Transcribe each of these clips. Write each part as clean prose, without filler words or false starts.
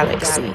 galaxy.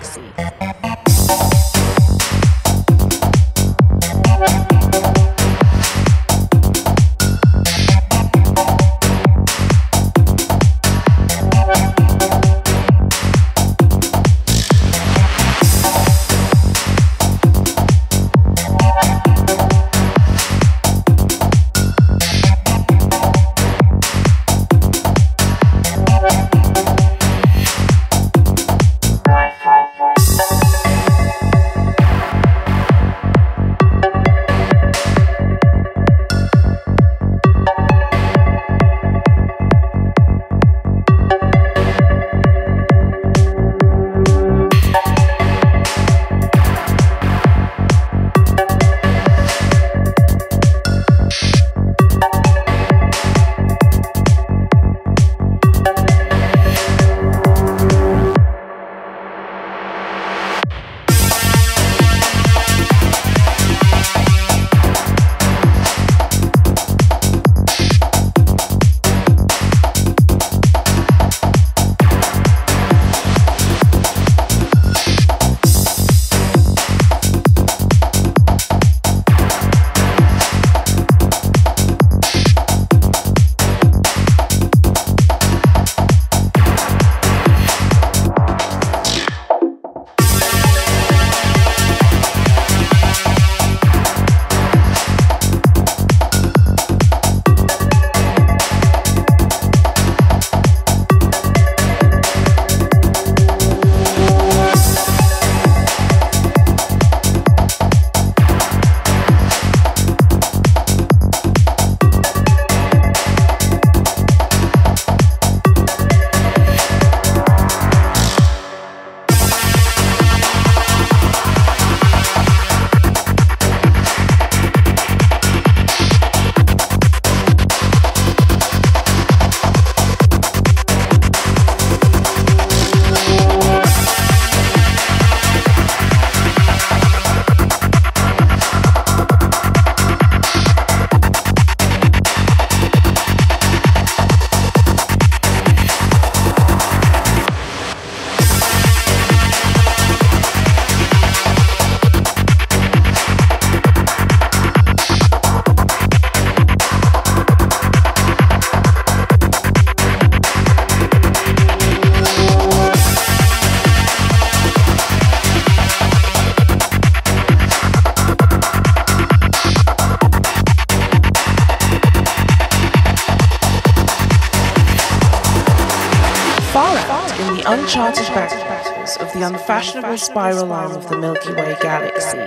Uncharted backpackers of the unfashionable spiral arm of the Milky Way galaxy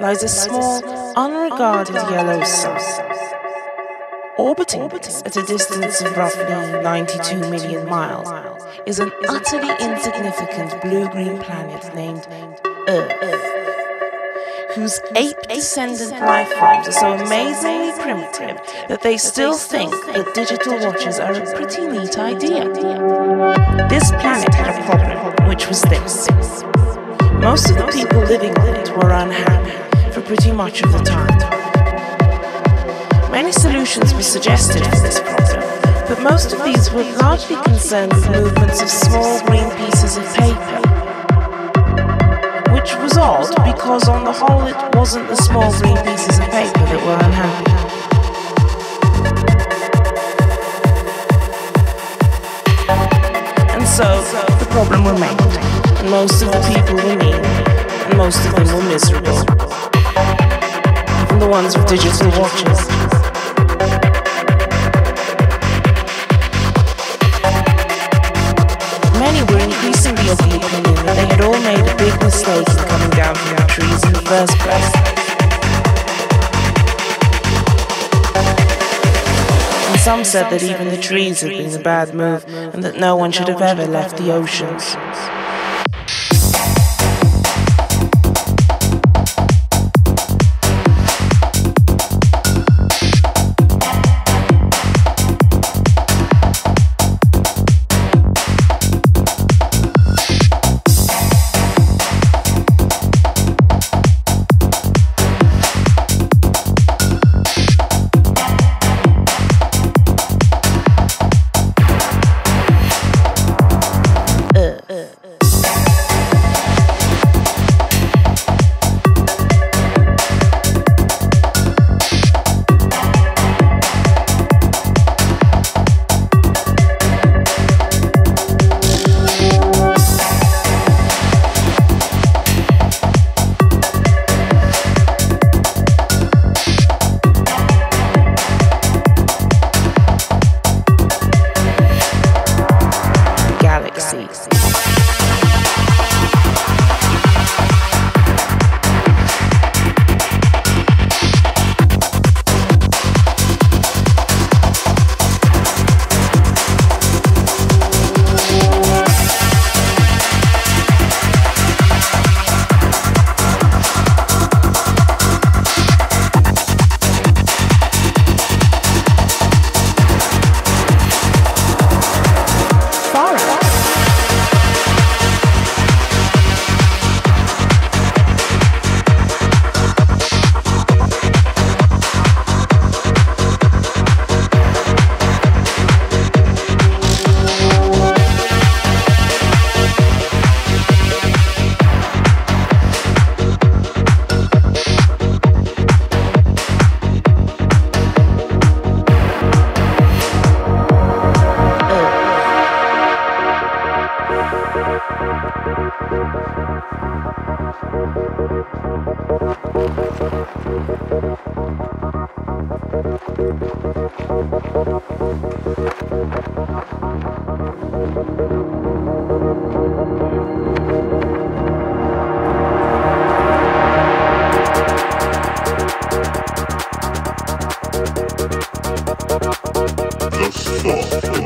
lies a small, unregarded yellow sun, orbiting at a distance of roughly 92 million miles, is an utterly insignificant blue-green planet named Earth, whose ape-descendant life forms are so amazingly primitive that they still think that digital watches are a pretty neat idea. This planet had a problem, which was this. Most of the people living on it were unhappy for pretty much of the time. Many solutions were suggested for this problem, but most of these were largely concerned with movements of small green pieces of paper. Which was odd, because on the whole it wasn't the small green pieces of paper that were unhappy. So, the problem remained, and most of the people were mean, and most of them were miserable. Even the ones with digital watches. Many were increasingly of the opinion that they had all made a big mistake in coming down from the trees in the first place. And some said that even the trees had been a bad move, and that no one should have ever left the oceans.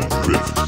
Do I make myself clear?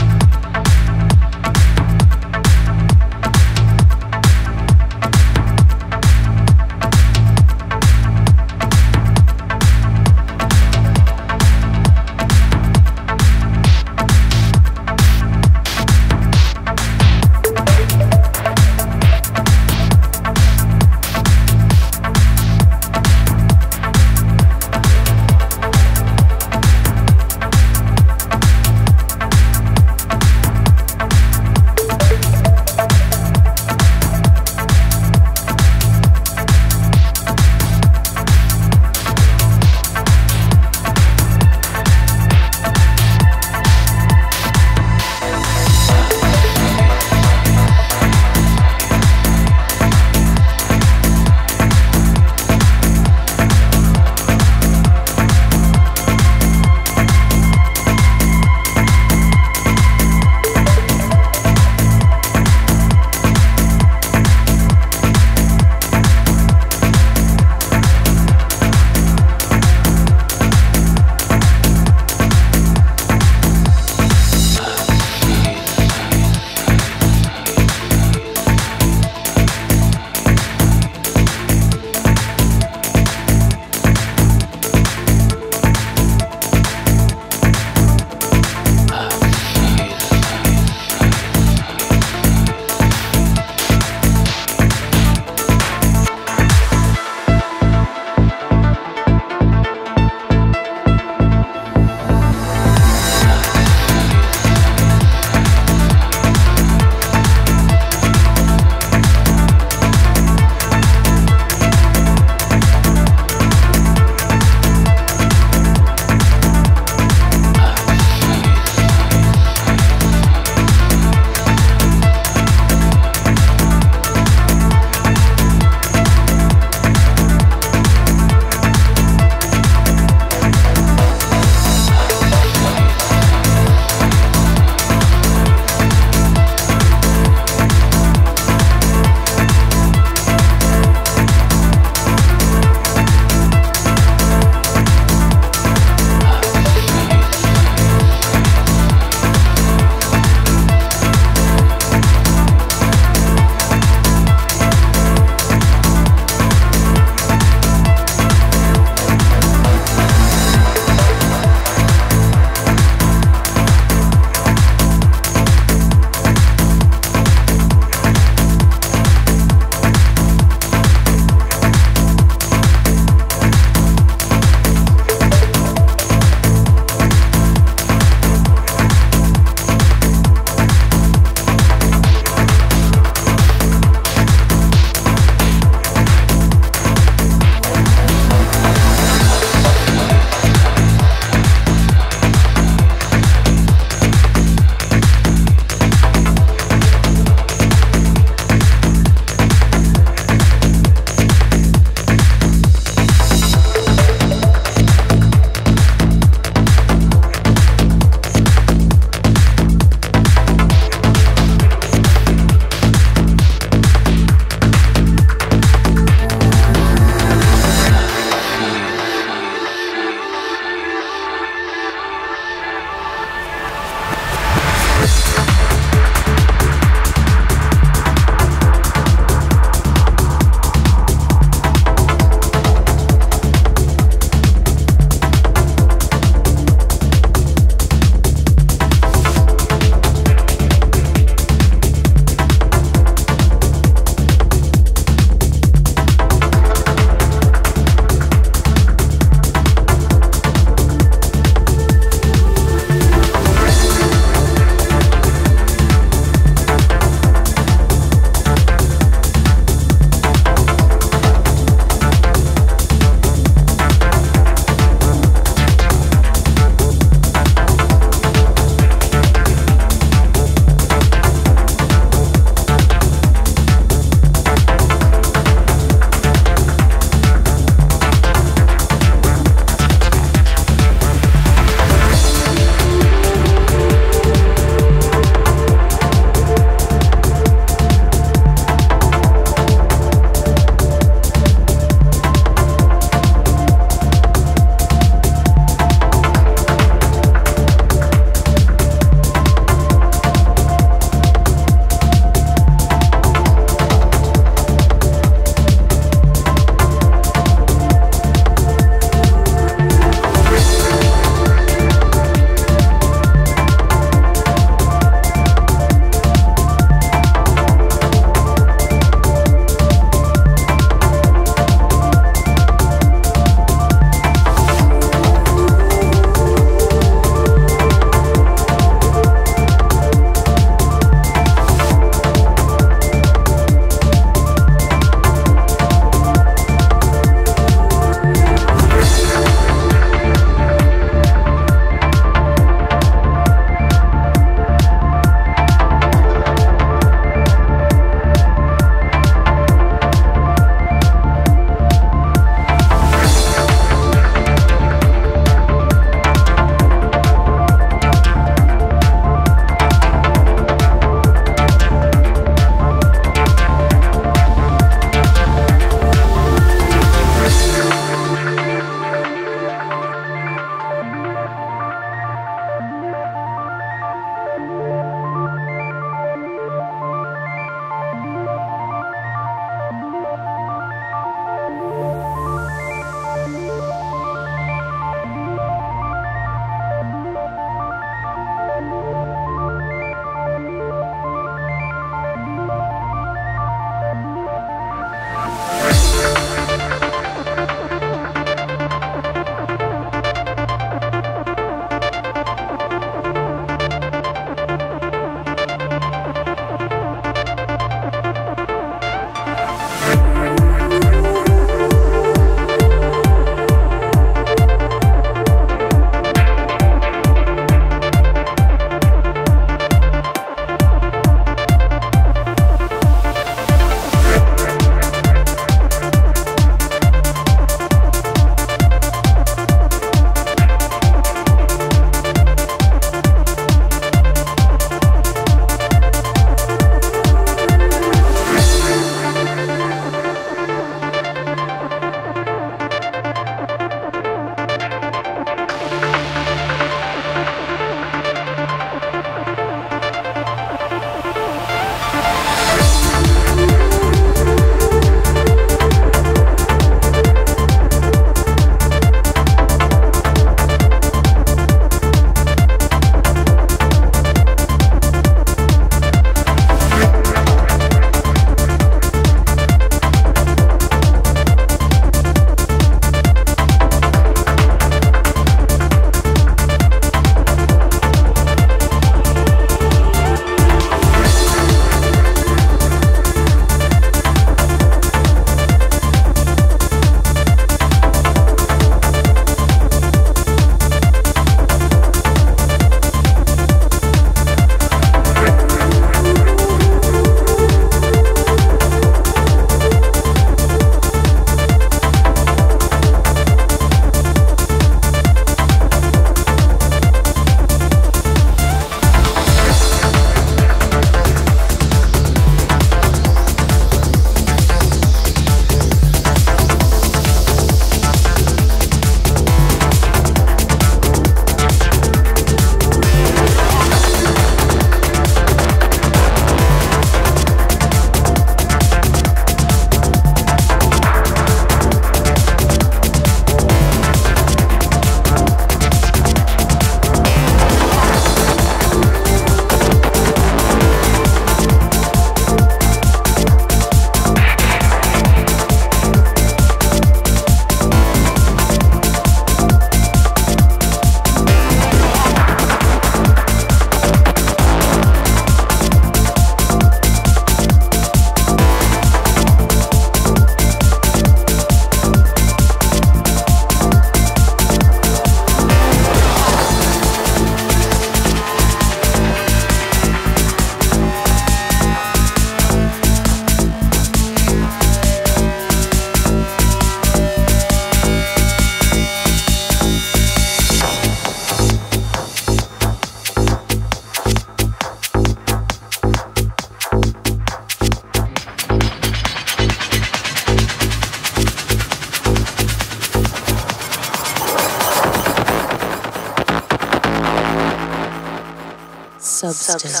substance.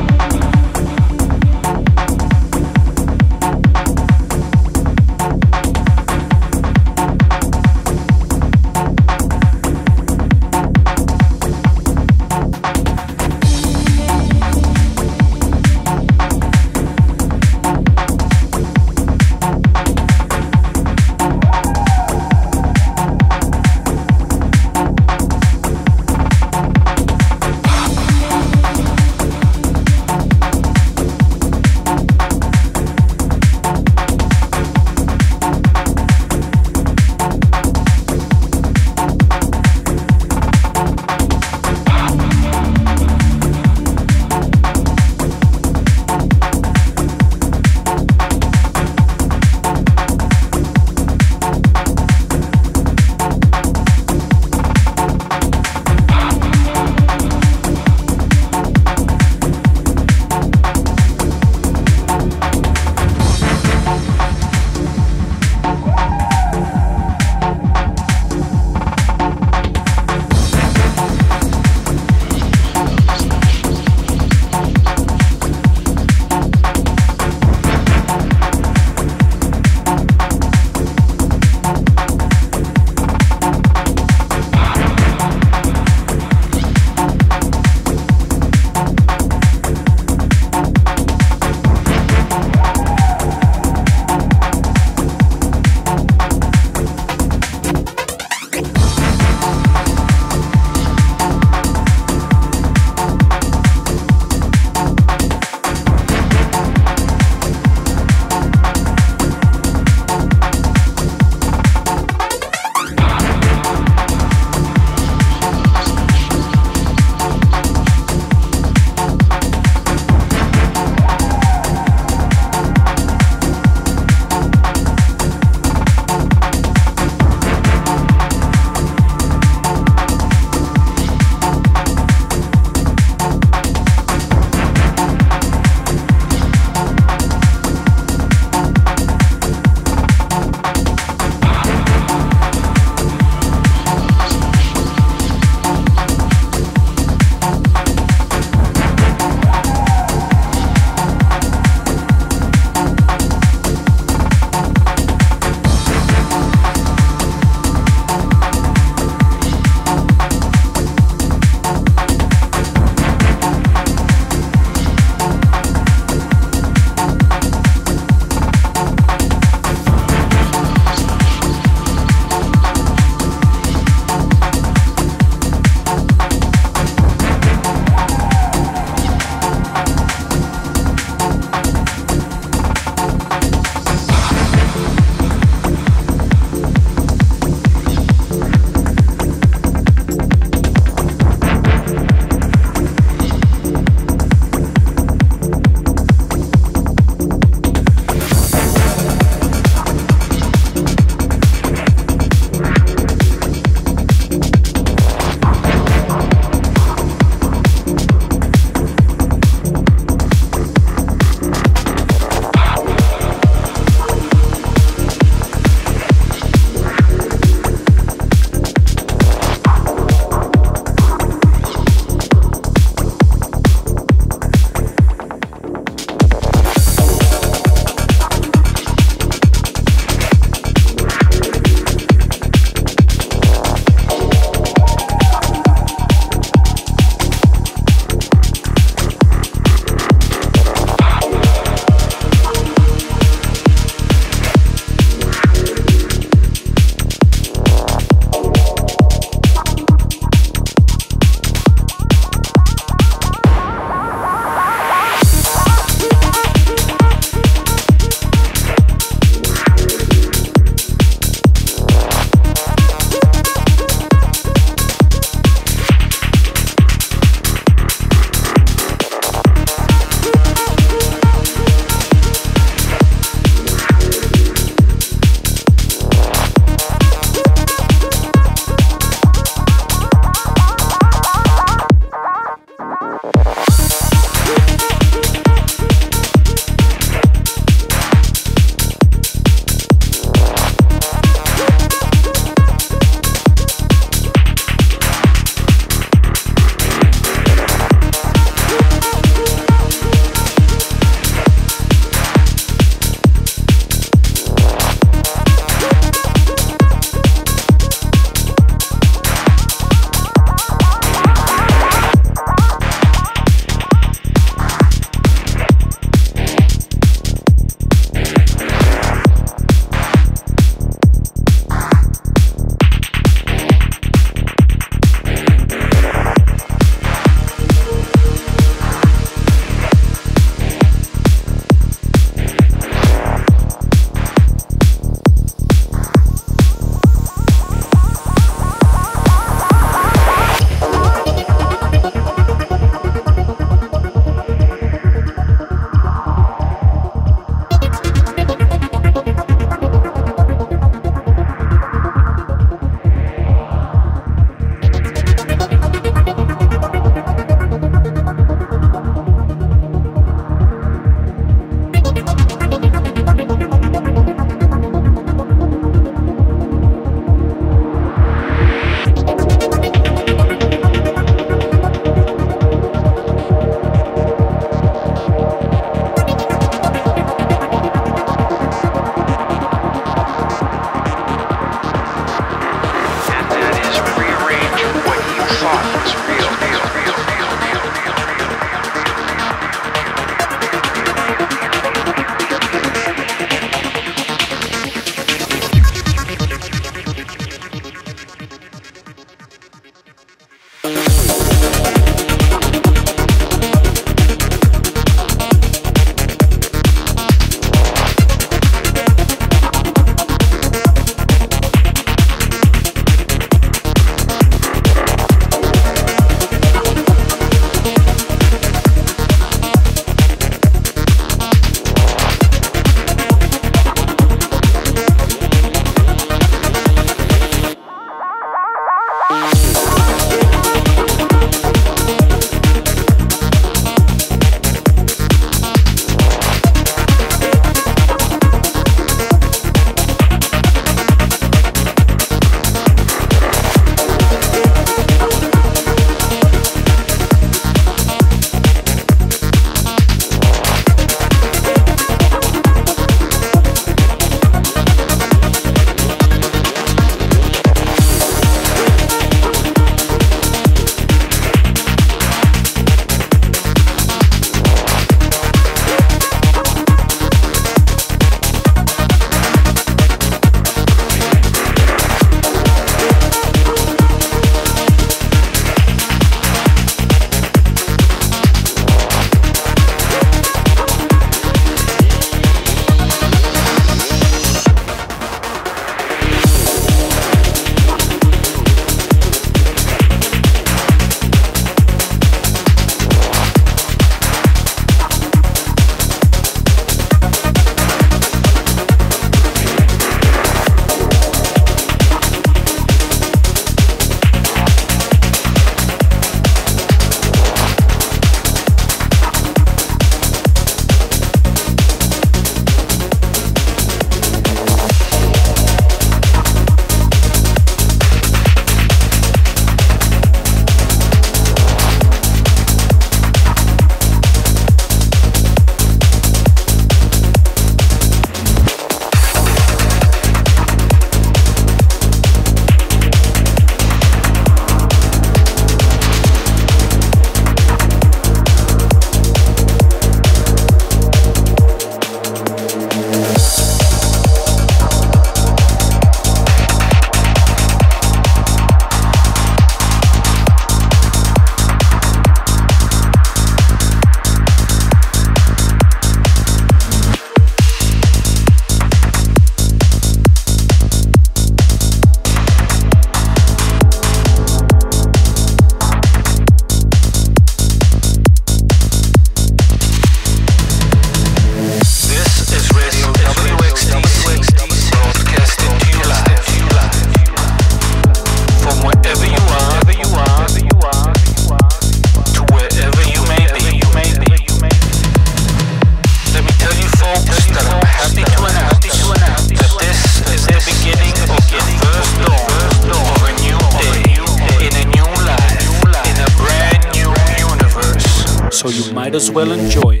As well enjoy it.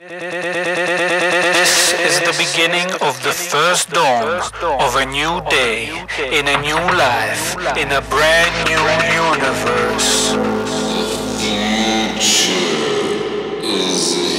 This is the beginning of the first dawn of a new day, in a new life, in a brand new universe. The future is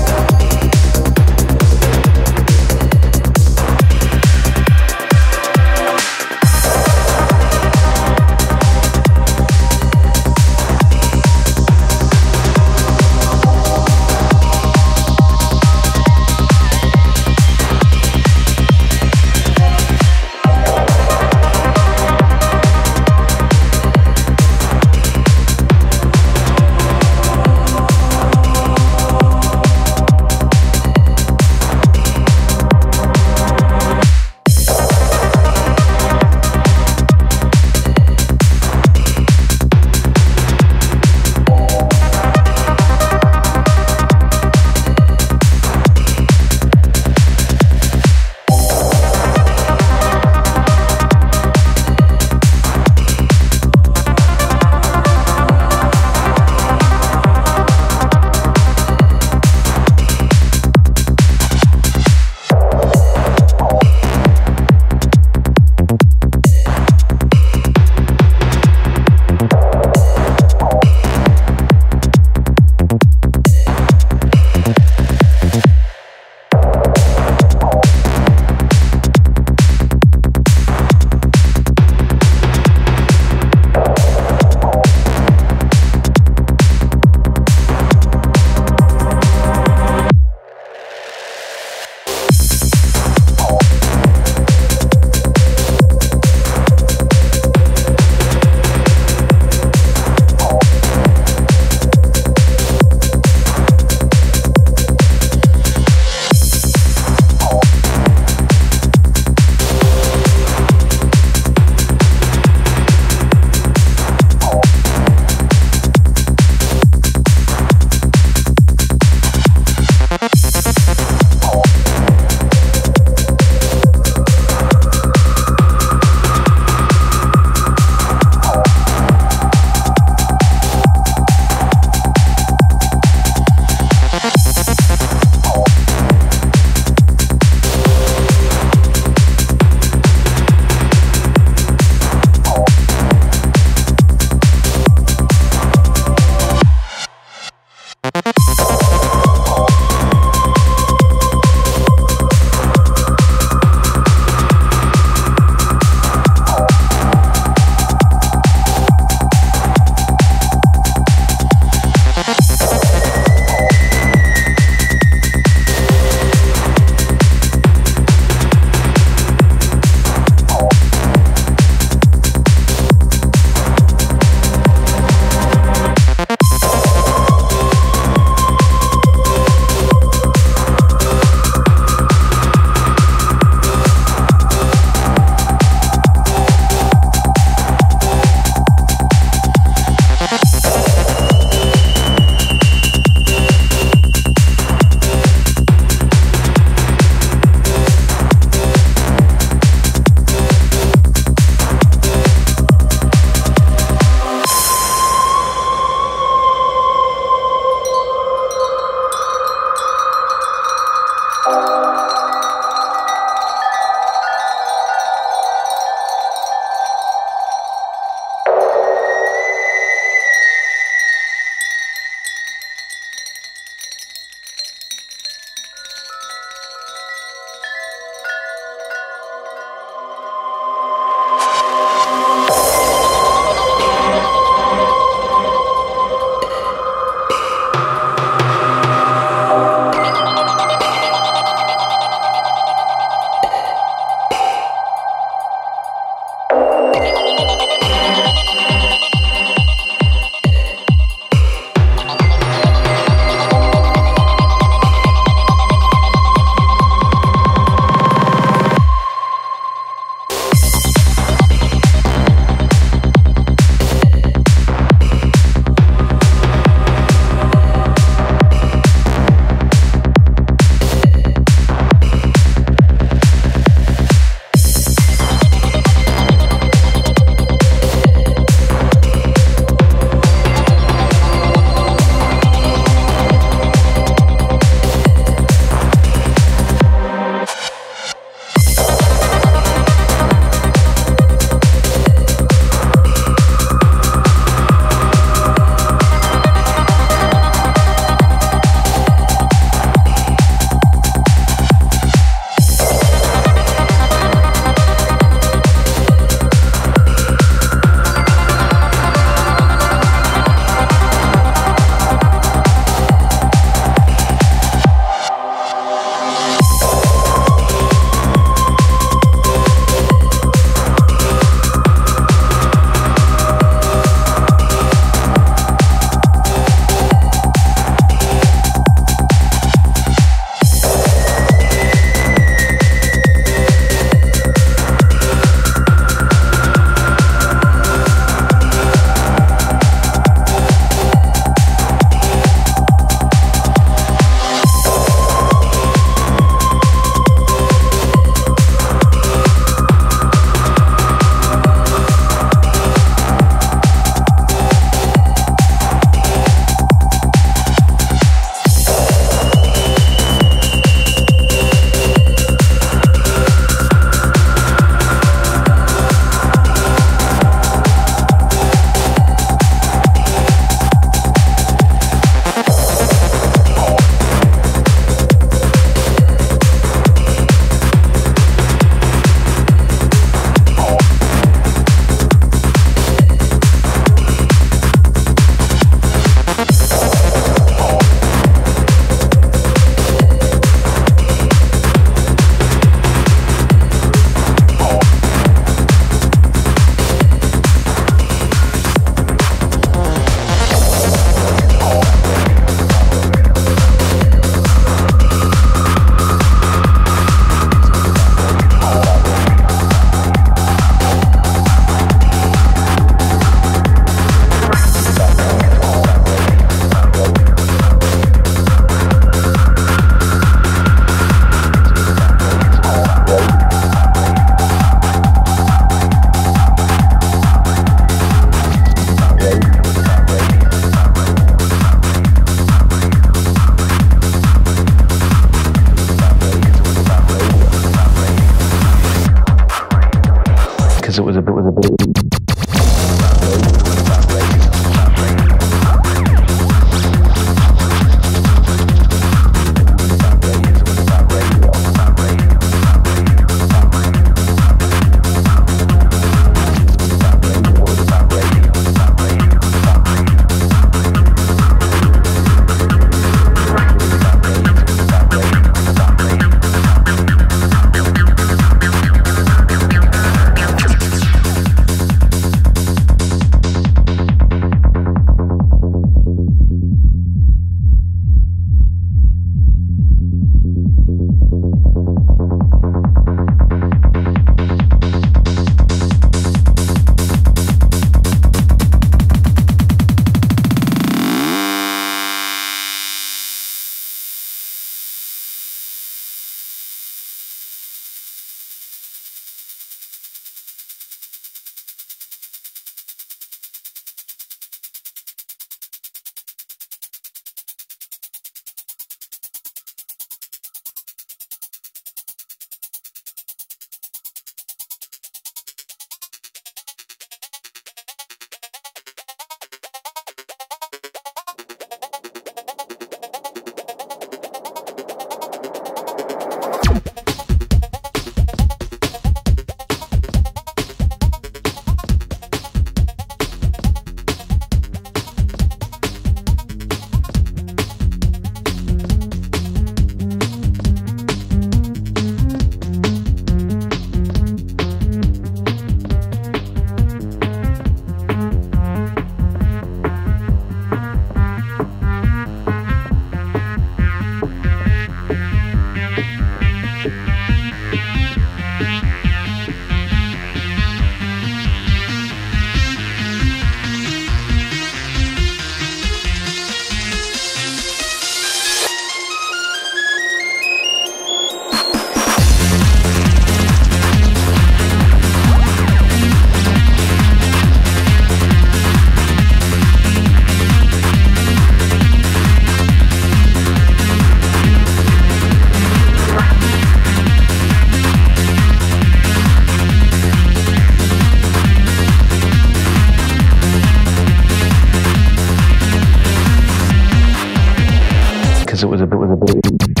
It was a bit.